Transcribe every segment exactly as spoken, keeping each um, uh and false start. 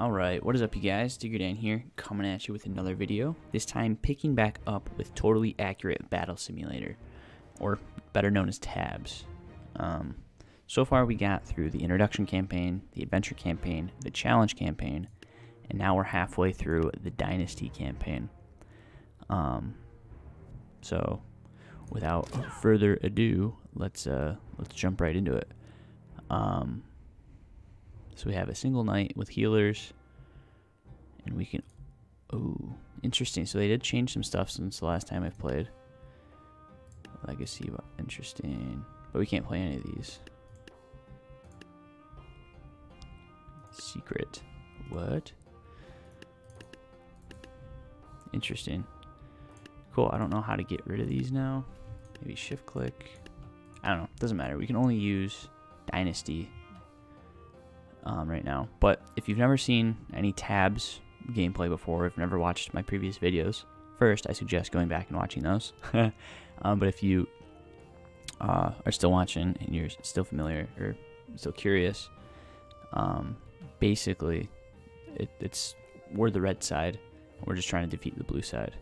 Alright, what is up you guys, DiggerDan here, coming at you with another video, this time picking back up with Totally Accurate Battle Simulator, or better known as TABS. Um, so far we got through the Introduction Campaign, the Adventure Campaign, the Challenge Campaign, and now we're halfway through the Dynasty Campaign. Um, so, without further ado, let's, uh, let's jump right into it. Um... So we have a single knight with healers, and we can, oh, interesting. So they did change some stuff since the last time I've played. Legacy, interesting, but we can't play any of these. Secret, what? Interesting, cool. I don't know how to get rid of these now. Maybe shift click, I don't know, doesn't matter. We can only use Dynasty Um, right now, but if you've never seen any TABS gameplay before, if you've never watched my previous videos, first I suggest going back and watching those. um, but if you uh, are still watching and you're still familiar or still curious, um, basically it, it's we're the red side, and we're just trying to defeat the blue side,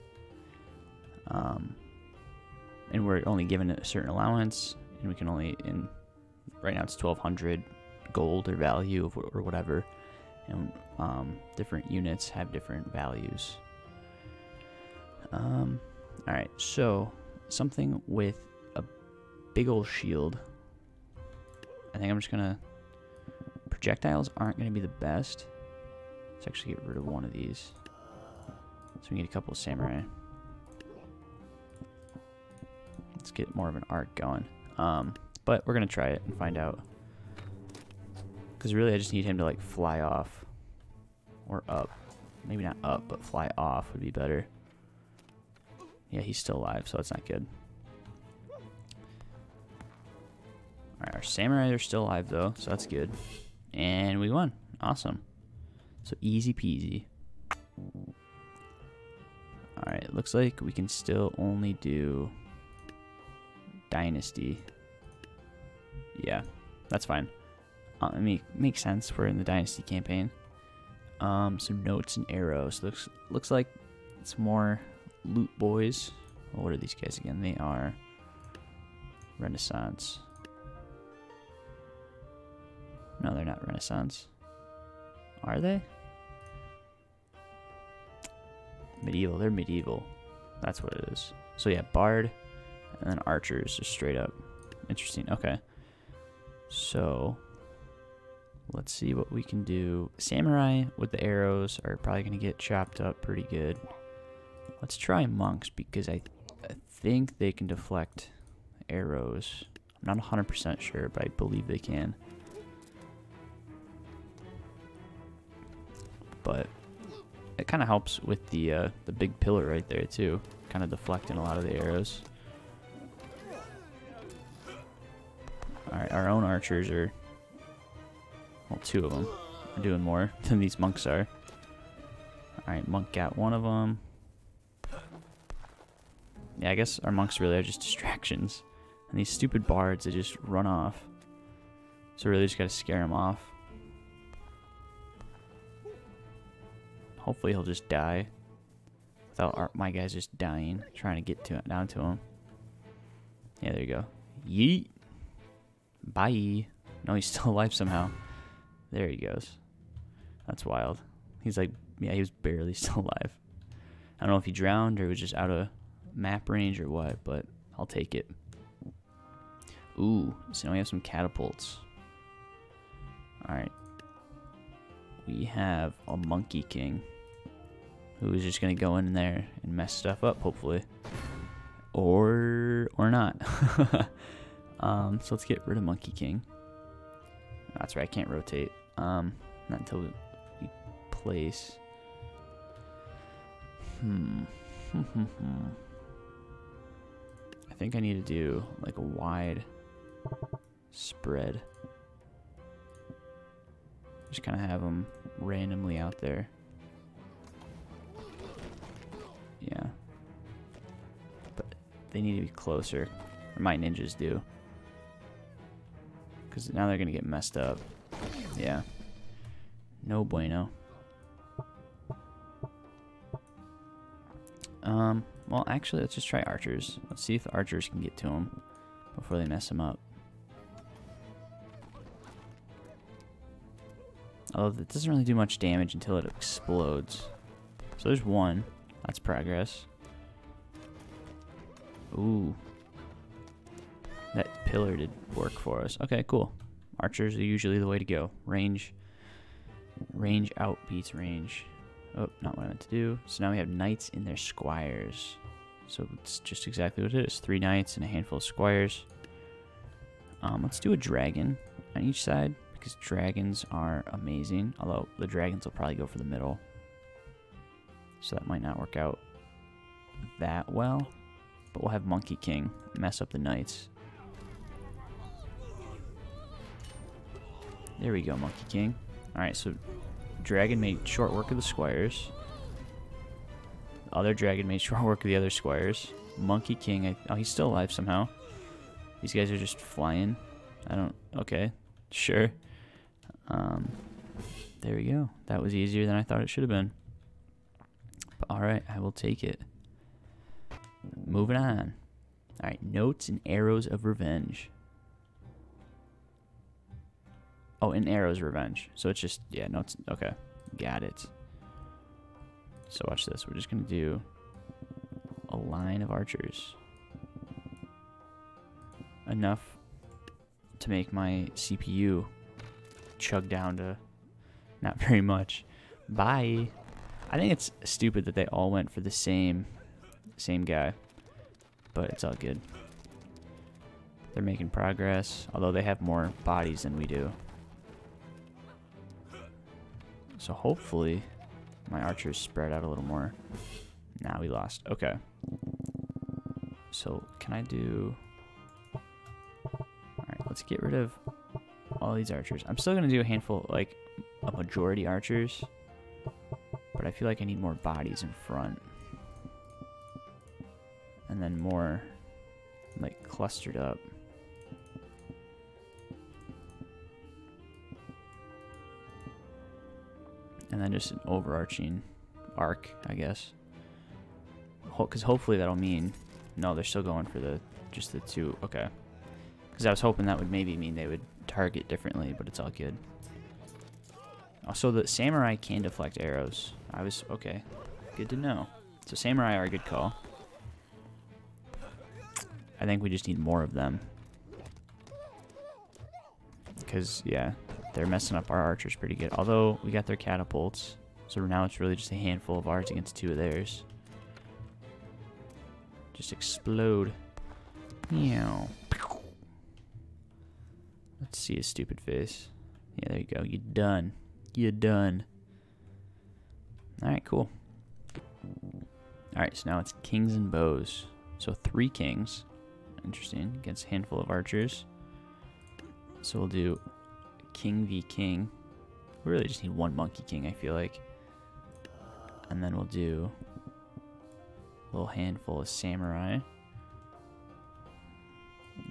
um, and we're only given a certain allowance, and we can only in right now it's twelve hundred. Gold or value or whatever, and um, different units have different values. Um, all right, so something with a big old shield. I think I'm just gonna projectiles aren't gonna be the best. Let's actually get rid of one of these. So we need a couple of samurai. Let's get more of an arc going. Um, but we're gonna try it and find out. Because really I just need him to like fly off or up, maybe not up, but fly off would be better. Yeah, he's still alive, so it's not good. All right, our samurai are still alive though, so that's good, and we won. Awesome, so easy peasy. All right, it looks like we can still only do Dynasty. Yeah, that's fine. Uh, I mean, makes sense. We're in the Dynasty campaign. Um, some notes and arrows. Looks looks like it's more loot boys. Oh, what are these guys again? They are Renaissance. No, they're not Renaissance. Are they? Medieval. They're medieval. That's what it is. So yeah, Bard, and then Archers, just straight up. Interesting. Okay. So. Let's see what we can do. Samurai with the arrows are probably going to get chopped up pretty good. Let's try monks because I, I think they can deflect arrows. I'm not one hundred percent sure, but I believe they can. But it kind of helps with the uh, the big pillar right there too, kind of deflecting a lot of the arrows. All right, our own archers are. Well, two of them are doing more than these monks are. Alright, monk got one of them. Yeah, I guess our monks really are just distractions. And these stupid bards, they just run off. So really just gotta scare him off. Hopefully he'll just die. Without our, my guys just dying, trying to get to, down to him. Yeah, there you go. Yeet! Bye! No, he's still alive somehow. There he goes. That's wild. He's like, yeah, he was barely still alive. I don't know if he drowned or was just out of map range or what, but I'll take it. Ooh, so now we have some catapults. Alright. We have a monkey king who is just going to go in there and mess stuff up, hopefully. Or, or not. um, so let's get rid of monkey king. That's right, I can't rotate. Um, not until we place. Hmm. I think I need to do like a wide spread. Just kind of have them randomly out there. Yeah. But they need to be closer. Or my ninjas do. Now they're gonna get messed up. Yeah, no bueno. Um, well, actually, let's just try archers. Let's see if the archers can get to him before they mess him up. Although it doesn't really do much damage until it explodes. So there's one. That's progress. Ooh. That pillar did work for us. Okay, cool. Archers are usually the way to go. Range. Range out beats range. Oh, not what I meant to do. So now we have knights and their squires. So it's just exactly what it is. Three knights and a handful of squires. Um, let's do a dragon on each side, because dragons are amazing. Although the dragons will probably go for the middle. So that might not work out that well. But we'll have Monkey King mess up the knights. There we go, Monkey King. Alright, so dragon made short work of the squires. The other dragon made short work of the other squires. Monkey King, I, oh, he's still alive somehow. These guys are just flying. I don't, okay, sure. Um, there we go. That was easier than I thought it should have been. Alright, I will take it. Moving on. Alright, notes and arrows of revenge. Oh, and arrows of revenge. So it's just, yeah, notes. Okay, got it. So watch this. We're just going to do a line of archers. Enough to make my C P U chug down to not very much. Bye. I think it's stupid that they all went for the same same guy, but it's all good. They're making progress, although they have more bodies than we do. So hopefully my archers spread out a little more. Nah, we lost. Okay. So can I do... Alright, let's get rid of all these archers. I'm still going to do a handful, like a majority archers. But I feel like I need more bodies in front. And then more, like, clustered up. And then just an overarching arc, I guess. Because Ho hopefully that'll mean... No, they're still going for the just the two. Okay. Because I was hoping that would maybe mean they would target differently, but it's all good. Also, the samurai can deflect arrows. I was... Okay. Good to know. So samurai are a good call. I think we just need more of them. Because, yeah, they're messing up our archers pretty good. Although, we got their catapults. So now it's really just a handful of ours against two of theirs. Just explode. Meow. Let's see his stupid face. Yeah, there you go. You're done. You're done. Alright, cool. Alright, so now it's kings and bows. So three kings. Interesting. Against a handful of archers. So we'll do king v king. We really just need one Monkey King, I feel like. And then we'll do a little handful of samurai.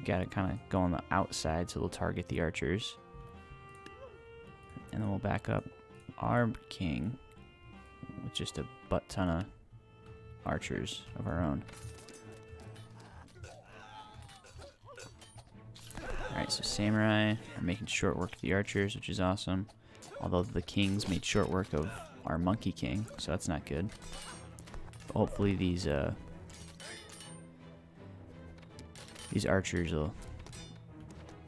Gotta kind of go on the outside, so we'll target the archers. And then we'll back up our king with just a butt ton of archers of our own. Alright, so samurai are making short work of the archers, which is awesome. Although the kings made short work of our Monkey King, so that's not good. But hopefully these uh, these archers will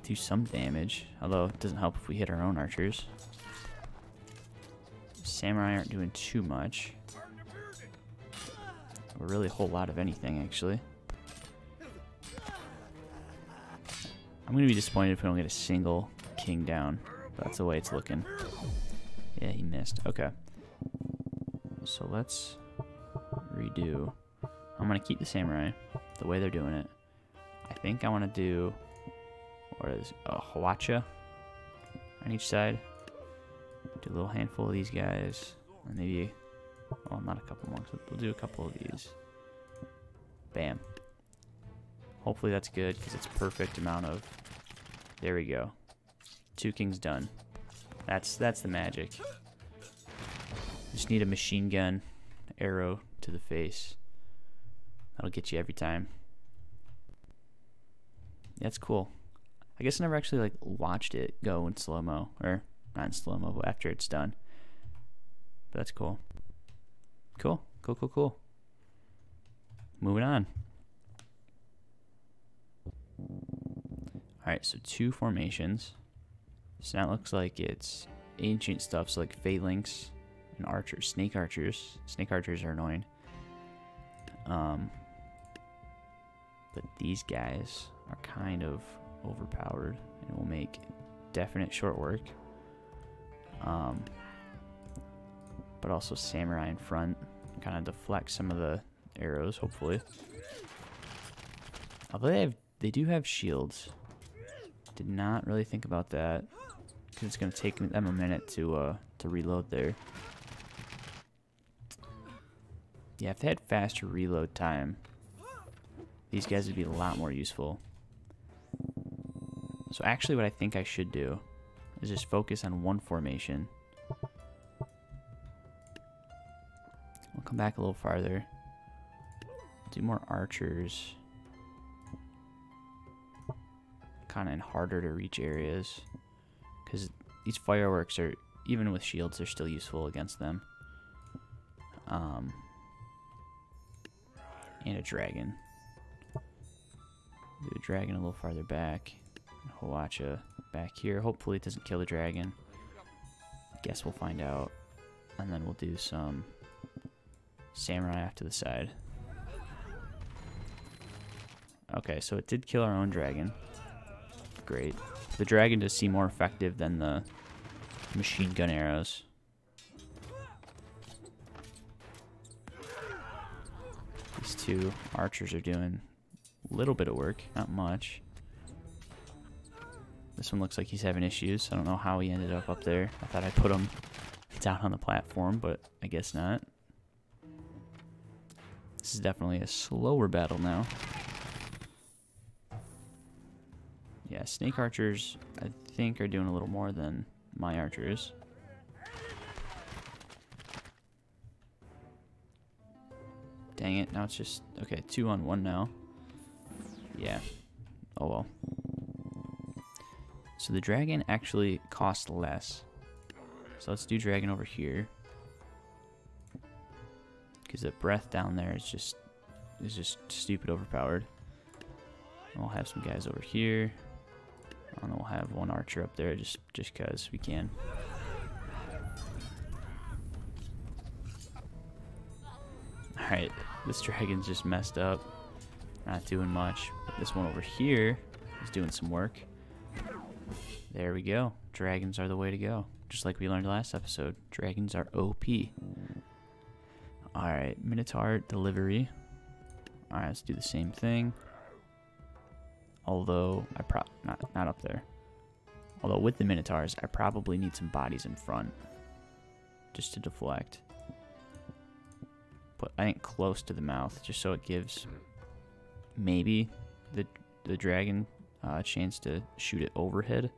do some damage. Although it doesn't help if we hit our own archers. Samurai aren't doing too much. Or really a whole lot of anything, actually. I'm going to be disappointed if we don't get a single king down. That's the way it's looking. Yeah, he missed. Okay. So let's redo. I'm going to keep the samurai the way they're doing it. I think I want to do what is a Hwacha on each side. Do a little handful of these guys. And maybe, well, not a couple more. So we'll do a couple of these. Bam. Hopefully that's good, because it's perfect amount of... There we go. Two kings done. That's that's the magic. Just need a machine gun arrow to the face. That'll get you every time. That's cool. I guess I never actually like watched it go in slow-mo, or not in slow-mo, but after it's done. But that's cool. Cool, cool, cool, cool. Moving on. Alright, so two formations. So now it looks like it's ancient stuff, so like phalanx and archers, snake archers. Snake archers are annoying. Um, but these guys are kind of overpowered and will make definite short work. Um, but also samurai in front, kind of deflect some of the arrows, hopefully. Although they have, they do have shields. Did not really think about that, because it's going to take them a minute to uh, to reload there. Yeah, if they had faster reload time, these guys would be a lot more useful. So actually what I think I should do is just focus on one formation. We'll come back a little farther. Do more archers. Kind of in harder to reach areas. Because these fireworks are, even with shields, they're still useful against them. Um... And a dragon. Do a dragon a little farther back. Hwacha back here. Hopefully it doesn't kill the dragon. Guess we'll find out. And then we'll do some samurai off to the side. Okay, so it did kill our own dragon. Great. The dragon does seem more effective than the machine gun arrows. These two archers are doing a little bit of work, not much. This one looks like he's having issues. I don't know how he ended up up there. I thought I put him down on the platform, but I guess not. This is definitely a slower battle now. Yeah, snake archers, I think, are doing a little more than my archers. Dang it, now it's just... Okay, two on one now. Yeah. Oh well. So the dragon actually costs less. So let's do dragon over here. Because the breath down there is just... is just stupid overpowered. And we'll have some guys over here. And we'll have one archer up there just just because we can. Alright, this dragon's just messed up. Not doing much. But this one over here is doing some work. There we go. Dragons are the way to go. Just like we learned last episode. Dragons are O P. Alright, Minotaur delivery. Alright, let's do the same thing. Although, I pro not, not up there. Although with the Minotaurs, I probably need some bodies in front. Just to deflect. But I think close to the mouth, just so it gives maybe the the dragon uh, a chance to shoot it overhead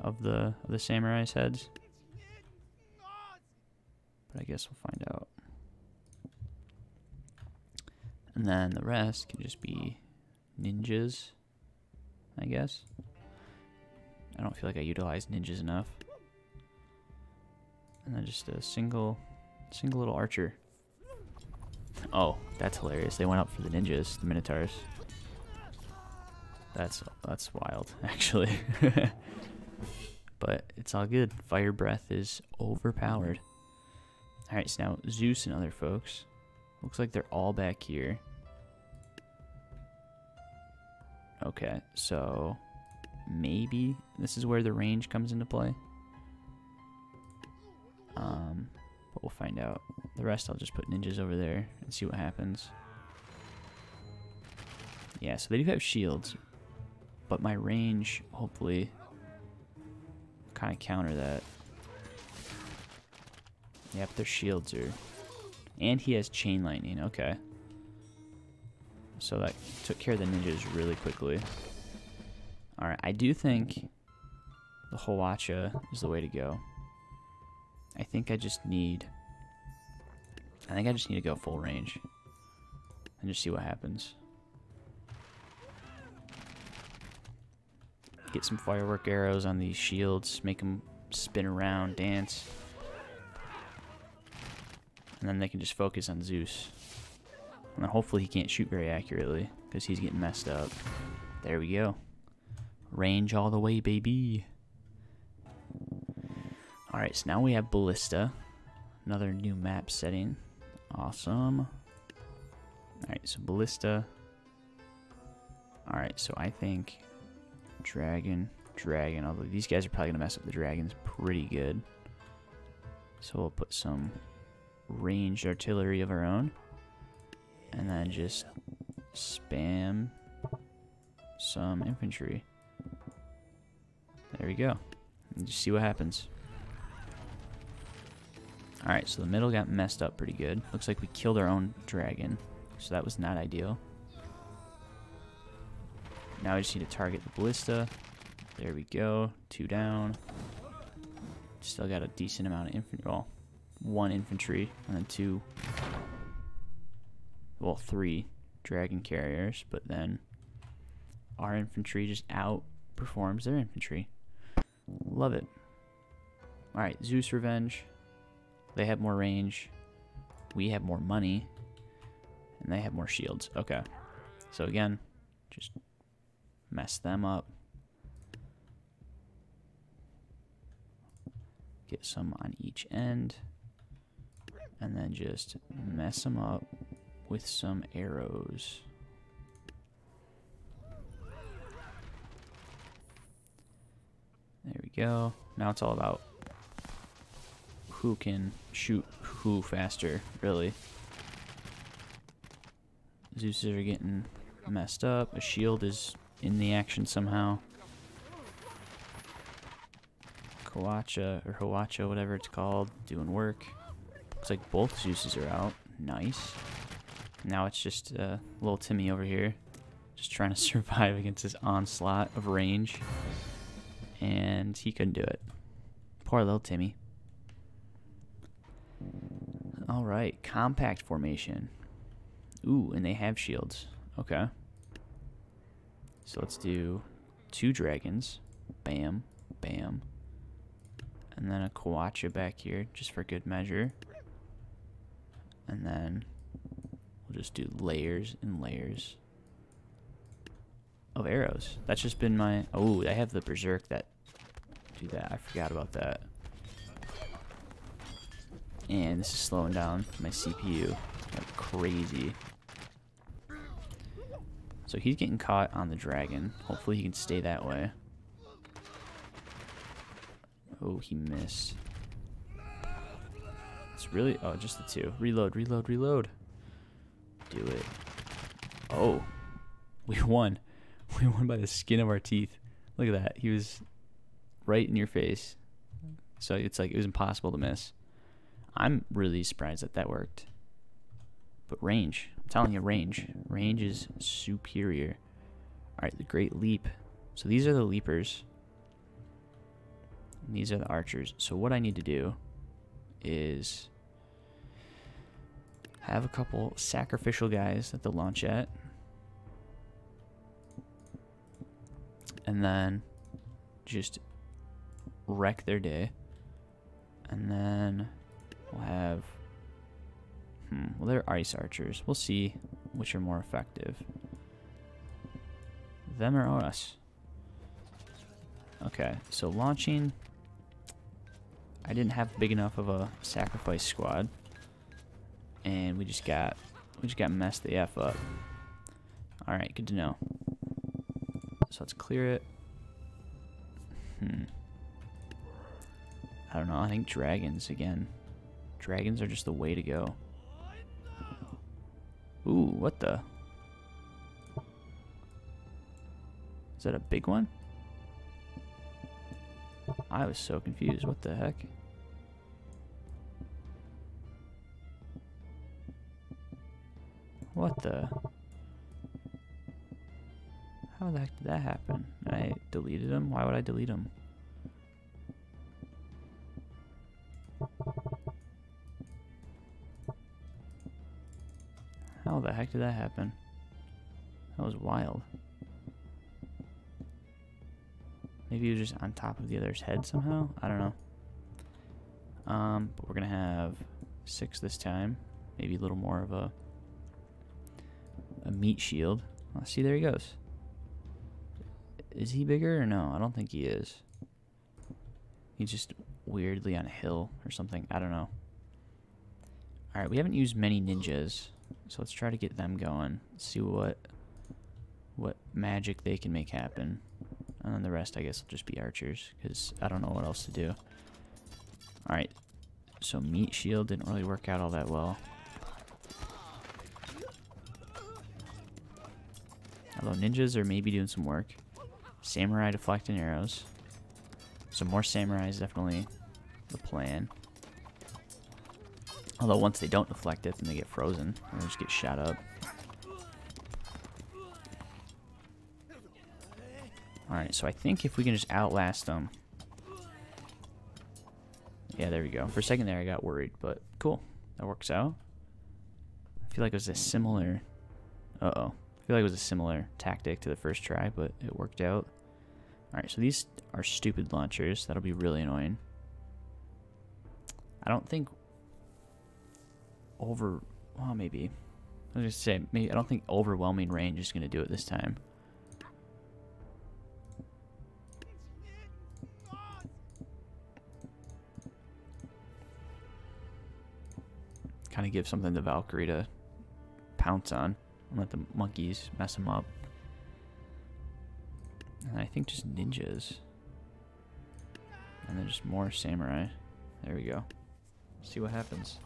of the, of the samurai's heads. But I guess we'll find out. And then the rest can just be ninjas. I guess. I don't feel like I utilize ninjas enough. And then just a single, single little archer. Oh, that's hilarious. They went up for the ninjas, the Minotaurs. That's that's wild, actually. But it's all good. Fire breath is overpowered. All right, so now Zeus and other folks. Looks like they're all back here. Okay, so maybe this is where the range comes into play. Um, but we'll find out. The rest I'll just put ninjas over there and see what happens. Yeah, so they do have shields, but my range hopefully kind of counter that. Yep, their shields are... And he has chain lightning, okay. So that took care of the ninjas really quickly. Alright, I do think the Hwacha is the way to go. I think I just need... I think I just need to go full range. and just see what happens. Get some firework arrows on these shields, make them spin around, dance. And then they can just focus on Zeus. And then hopefully he can't shoot very accurately, because he's getting messed up. There we go. Range all the way, baby. Alright, so now we have Ballista. Another new map setting. Awesome. Alright, so Ballista. Alright, so I think... Dragon, dragon, although these guys are probably going to mess up the dragons pretty good. So we'll put some ranged artillery of our own. And then just spam some infantry. There we go. And just see what happens. Alright, so the middle got messed up pretty good. Looks like we killed our own dragon. So that was not ideal. Now I just need to target the ballista. There we go. Two down. Still got a decent amount of infantry. Well, one infantry and then two. Well, three dragon carriers. But then our infantry just outperforms their infantry. Love it. Alright, Zeus Revenge. They have more range. We have more money. And they have more shields. Okay. So again, just... mess them up. Get some on each end. And then just mess them up with some arrows. There we go. Now it's all about who can shoot who faster, really. Zeus are getting messed up. A shield is... in the action somehow. Kowacha, or Hwacha, whatever it's called, doing work. Looks like both Zeuses are out. Nice. Now it's just uh, little Timmy over here, just trying to survive against this onslaught of range. And he couldn't do it. Poor little Timmy. Alright, compact formation. Ooh, and they have shields. Okay. So let's do two dragons, bam, bam, and then a Kowacha back here, just for good measure. And then we'll just do layers and layers of arrows. That's just been my, oh, I have the Berserk that do that, I forgot about that. And this is slowing down my C P U like crazy. So he's getting caught on the dragon. Hopefully he can stay that way. Oh, he missed. It's really... oh, just the two. Reload, reload, reload. Do it. Oh. We won. We won by the skin of our teeth. Look at that. He was right in your face. So it's like it was impossible to miss. I'm really surprised that that worked. But range. I'm telling you, range. Range is superior. Alright, the Great Leap. So these are the leapers. And these are the archers. So what I need to do is have a couple sacrificial guys that they'll launch at. And then just wreck their day. And then we'll have... well, they're ice archers. We'll see which are more effective. Them or us. Okay, so launching. I didn't have big enough of a sacrifice squad. And we just got we just got messed the F up. Alright, good to know. So let's clear it. Hmm. I don't know, I think dragons again. Dragons are just the way to go. Ooh, what the? Is that a big one? I was so confused. What the heck? What the? How the heck did that happen? I deleted him? Why would I delete him? How How the heck did that happen? That was wild. Maybe he was just on top of the other's head somehow? I don't know. Um, but we're going to have six this time. Maybe a little more of a, a meat shield. Oh, see, there he goes. Is he bigger or no? I don't think he is. He's just weirdly on a hill or something. I don't know. Alright, we haven't used many ninjas, so let's try to get them going. Let's see what what magic they can make happen. And then the rest, I guess, will just be archers, because I don't know what else to do. Alright, so meat shield didn't really work out all that well. Although ninjas are maybe doing some work. Samurai deflecting arrows. So more samurai is definitely the plan. Although once they don't deflect it, then they get frozen and they just get shot up. Alright, so I think if we can just outlast them. Yeah, there we go. For a second there I got worried, but cool. That works out. I feel like it was a similar... Uh-oh. I feel like it was a similar tactic to the first try, but it worked out. Alright, so these are stupid launchers. That'll be really annoying. I don't think... Over... Well, maybe. I was just saying, maybe I don't think overwhelming range is going to do it this time. Kind of give something to Valkyrie to pounce on and let the monkeys mess him up. And I think just ninjas. And then just more samurai. There we go. See what happens.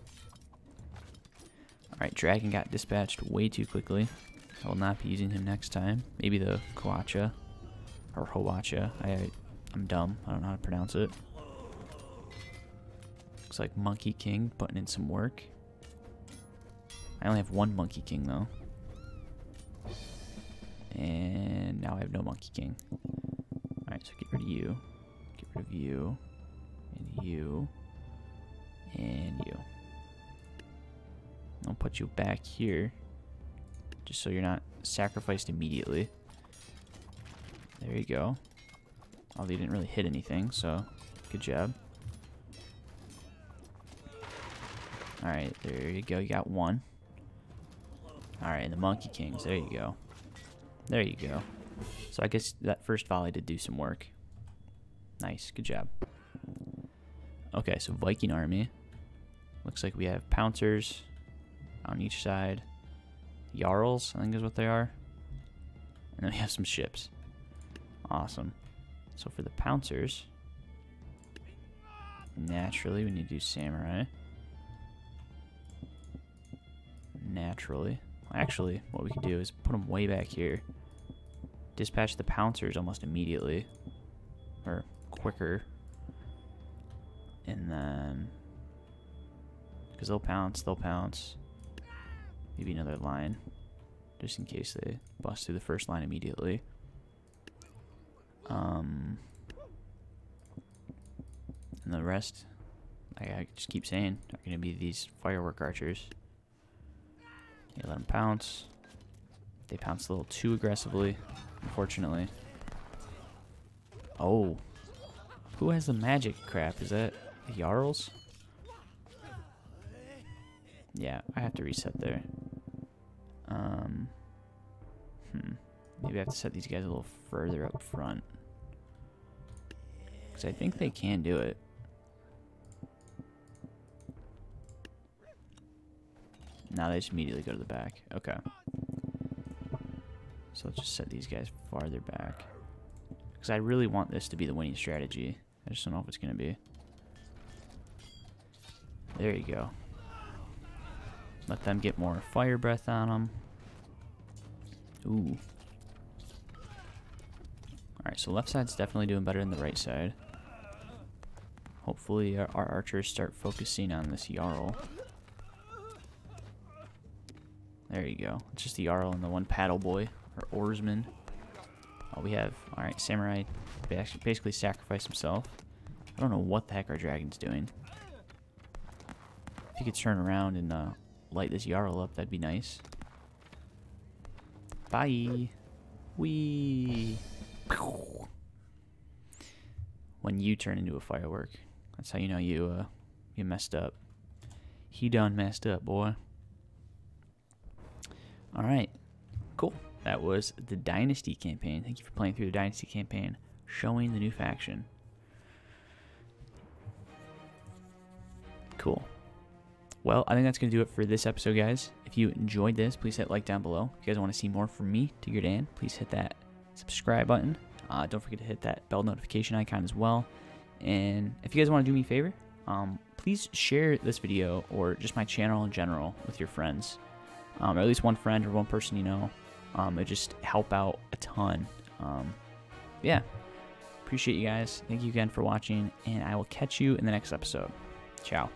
Alright, Dragon got dispatched way too quickly. I will not be using him next time. Maybe the Kowacha. Or Hwacha. I, I'm dumb. I don't know how to pronounce it. Looks like Monkey King putting in some work. I only have one Monkey King, though. And now I have no Monkey King. Alright, so get rid of you. Get rid of you. And you. And you. I'll put you back here. Just so you're not sacrificed immediately. There you go. Although you didn't really hit anything, so good job. Alright, there you go. You got one. Alright, and the Monkey Kings. There you go. There you go. So I guess that first volley did do some work. Nice. Good job. Okay, so Viking Army. Looks like we have pouncers on each side. Jarls, I think is what they are. And then we have some ships. Awesome. So for the pouncers, naturally we need to do samurai. Naturally. Actually, what we can do is put them way back here. Dispatch the pouncers almost immediately. Or quicker. And then... Because they'll pounce, they'll pounce. Maybe another line. Just in case they bust through the first line immediately. Um, and the rest, I, I just keep saying, are going to be these firework archers. You let them pounce. They pounce a little too aggressively, unfortunately. Oh. Who has the magic crap? Is that the Jarls? Yeah, I have to reset there. Um, hmm. Maybe I have to set these guys a little further up front. Because I think they can do it. Now they just immediately go to the back. Okay. So let's just set these guys farther back. Because I really want this to be the winning strategy. I just don't know if it's going to be. There you go. Let them get more fire breath on them. Ooh. Alright, so left side's definitely doing better than the right side. Hopefully our, our archers start focusing on this Jarl. There you go. It's just the Jarl and the one paddle boy, or oarsman. All we have. Alright, samurai basically sacrificed himself. I don't know what the heck our dragon's doing. If he could turn around and uh, light this Jarl up, that'd be nice. Bye. Wee. When you turn into a firework, that's how you know you uh you messed up. He done messed up, boy. All right, cool. That was the Dynasty campaign. Thank you for playing through the Dynasty campaign, showing the new faction. Cool. Well, I think that's going to do it for this episode, guys. If you enjoyed this, please hit like down below. If you guys want to see more from me, DiggerDan, please hit that subscribe button. Uh, don't forget to hit that bell notification icon as well. And if you guys want to do me a favor, um, please share this video or just my channel in general with your friends. Um, or at least one friend or one person you know. Um, it just help out a ton. Um, yeah. Appreciate you guys. Thank you again for watching. And I will catch you in the next episode. Ciao.